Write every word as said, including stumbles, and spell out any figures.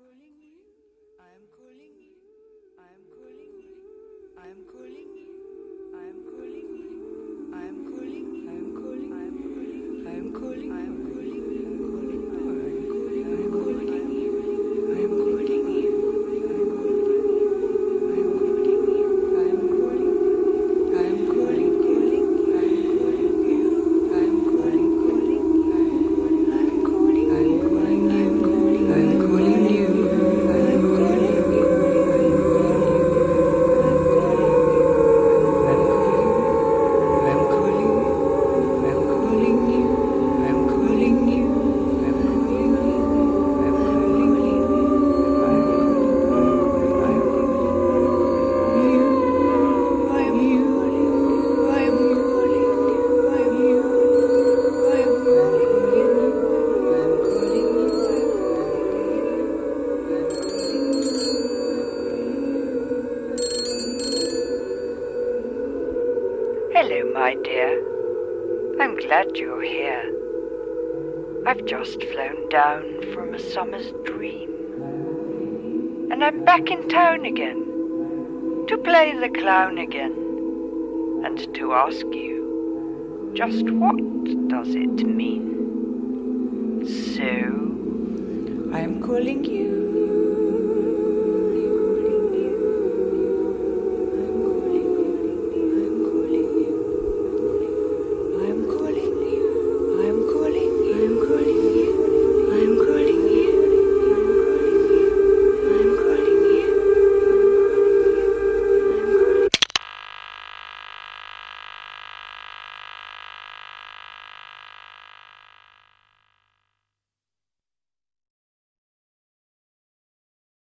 calling you. I am calling you. I am calling you. I am calling you. I am calling you. I am calling you. I am calling. I am calling. I am calling. I am calling. I am calling. I am calling. Summer's dream, and I'm back in town again to play the clown again and to ask you just what does it mean. So I am calling you.